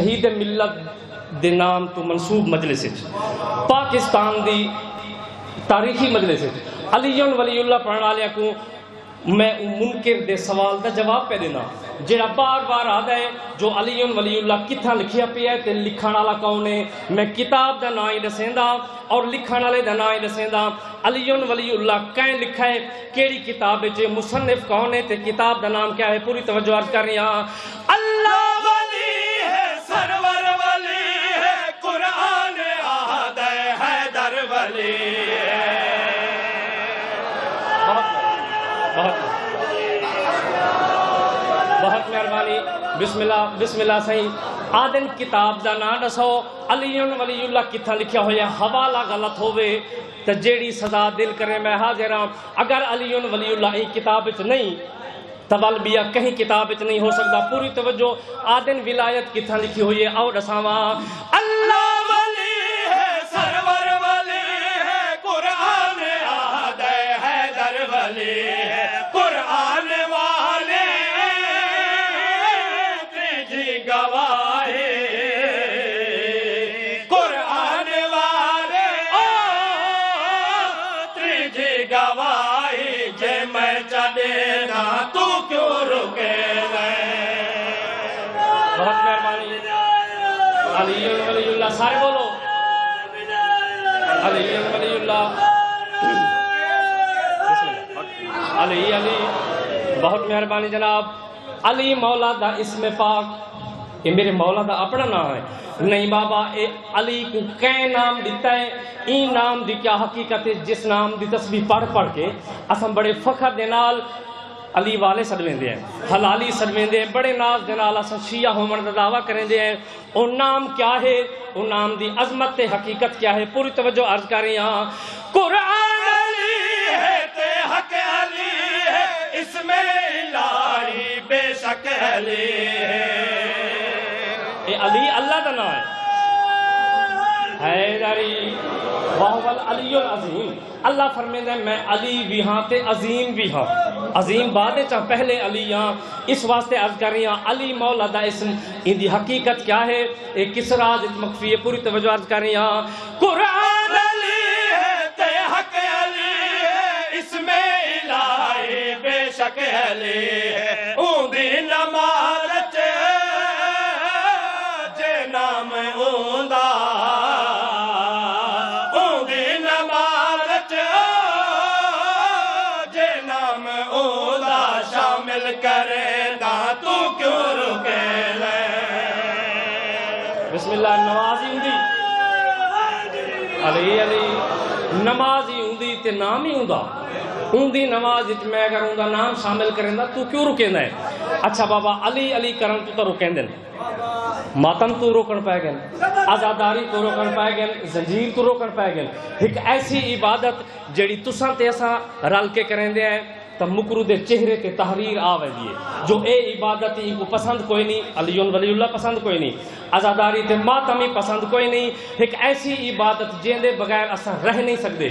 शहीद मिलत दे नाम तो मनसूब मजलिस पाकिस्तान दी तारीखी मजलिस अलीउन वलीउल्लाह पढ़ने वाले को मैं मुनकर दे सवाल का जवाब पे देना जरा बार बार आता है जो अलीउन वलीउल्लाह कितना लिखिया पिया है लिखण वाला कौन है। मैं किताब का ना ही दसेंदा और लिखण वाले का ना ही दसेंदा। अलीउन वलीउल्लाह कें लिखा है, केड़ी किताब है, मुसन्निफ कौन है, किताब का नाम क्या है। पूरी तवज्जो अर्ज कर रहा अल्लाह बहुत मेहरबानी। बिस्मिल्लाह बिस्मिल्लाह सही आदन किताब का नाम दसो अलीउन वलीउल्लाह कितना लिखा हुआ। हवाला गलत होवे तो जेड़ी सजा दिल करे मैं हाजिर हाँ। अगर अलीउन वलीउल्लाह किताब च नहीं तवल बिया कहीं किताब च नहीं हो सकता। पूरी तवज्जो आदन विलायत कितना लिखी हुई है और दसावा कुरान वाले तेरी गवाहे कुरान वाले ओ तेरी गवाहे। जे मैं चले ना तू क्यों रुके। बहुत मेहरबानी। अलीउन वलीउल्लाह सारे बोलो अलीउन वलीउल्लाह अली अली। बहुत मेहरबानी जनाब। अली मौला दा इसमे पाक ये मेरे मौला दा अपना नाम है नहीं बाबा। ए अली को कै नाम दिता है ई नाम दी क्या हकीकत है जिस नाम दी तस्वीर पढ़ के असम बड़े फखर दे नाल अली वाले सदवेंदे हैं हलाली सदवेंदे हैं बड़े नाज दे नाल अस शिया होमण दा दावा करेंदे हैं। ओ नाम क्या है ओ नाम दी अजमत ते हकीकत क्या है। पूरी तवज्जो अर्ज कर रहे हैं कुरान अली है ते हक अली इसमें इलाही बेशक अली है। अली अल्लाह का नाम है हैदरी बहुवल अली अजीम। अल्लाह फरमाता है मैं अली भी हाँ ते अजीम भी हाँ। अजीम बाद पहले अली हाँ। इस वास्ते अर्ज कर रही हाँ अली मौला दा इसम इंदी हकीकत क्या है ये किस राज मख्फी है। पूरी तवज्जो अर्ज कर रही हाँ कुरान अली है ते हक अली है इसमें इलाही बेशक अली है। ऊंदी नमाज़ जे नाम ऊंदा करेगा तू क्यों रुके। बिस्मिल्लाह नमाजी हुंदी अली अली नमाजी हुंदी ते नाम ही हुंदा हुंदी नमाज इच मैं अगर हुंदा नाम शामिल करेंदा तू क्यों रुकेंदा है। अच्छा बाबा अली अली करन तू तो रुकेंदे मातम तू रोकण पै गए आज़ादारी तू रोकण पै गए जंजीर तू रोकण पै गए। एक ऐसी इबादत जड़ी तुसां ते असां रल के करेंदे हैं तब मुकरू दे चेहरे ते तहरीर आवेगी जो ए इबादत इनको पसंद कोई नहीं अलीउन वलीउल्लाह पसंद कोई नहीं आज़ादारी ते मातमी पसंद कोई नहीं। एक ऐसी इबादत जेंदे बगैर अस रह नहीं सकते।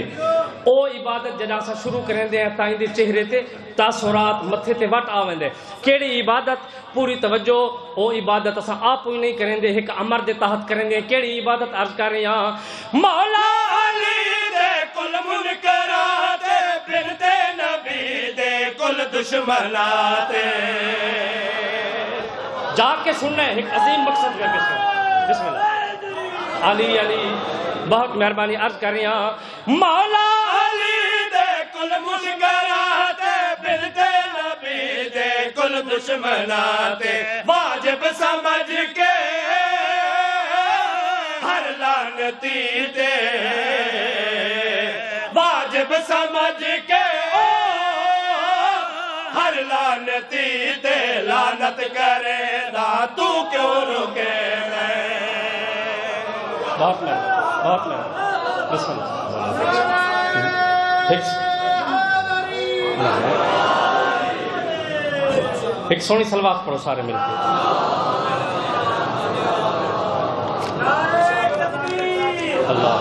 ओ इबादत जदा अस शुरू करेंदे हैं ताई दे चेहरे ते तासुरात मथे ते वट आवेंदे केड़ी इबादत। पूरी तवज्जो ओ इबादत अस आप ही नहीं करेंदे एक अमर दे तहत करेंगे केड़ी इबादत। अर्ज कर रहे हैं मौला अली दे कुल मुनकरा दे बिनते दुश्मनाते जाके सुनना है एक अजीम मकसद करके सुन। बिस्मिल्लाह अली अली। बहुत मेहरबानी। अर्ज कर रही हाँ मौला अली दे कुल मुनकराते बिनते नबी दे कुल दुश्मनाते वाजिब समझ के हर लानती दे वाजिब समझ के हर लानती दे लानत करे ना तू क्यों रुके। बहुत में एक सोनी सलवात पढ़ो सारे मिलके अल्लाह